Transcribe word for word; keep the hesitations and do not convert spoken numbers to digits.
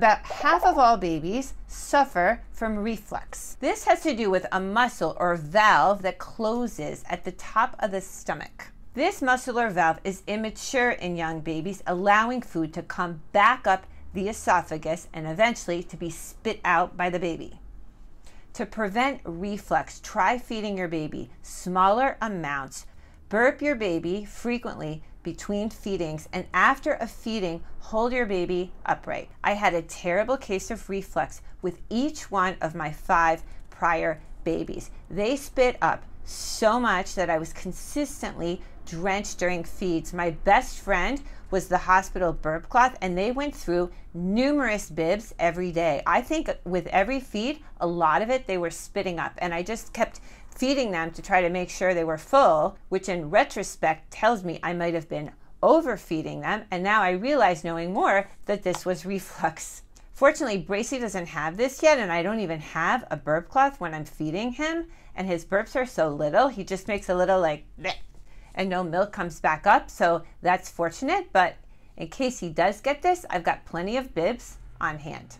About half of all babies suffer from reflux. This has to do with a muscle or valve that closes at the top of the stomach. This muscular valve is immature in young babies, allowing food to come back up the esophagus and eventually to be spit out by the baby. To prevent reflux, try feeding your baby smaller amounts. Burp your baby frequently between feedings, and after a feeding, hold your baby upright. I had a terrible case of reflux with each one of my five prior babies. They spit up so much that I was consistently drenched during feeds. My best friend was the hospital burp cloth, and they went through numerous bibs every day. I think with every feed, a lot of it they were spitting up, and I just kept feeding them to try to make sure they were full, which in retrospect tells me I might have been overfeeding them, and now I realize, knowing more, that this was reflux. Fortunately, Bracey doesn't have this yet, and I don't even have a burp cloth when I'm feeding him, and his burps are so little, he just makes a little like, bleh, and no milk comes back up, so that's fortunate, but in case he does get this, I've got plenty of bibs on hand.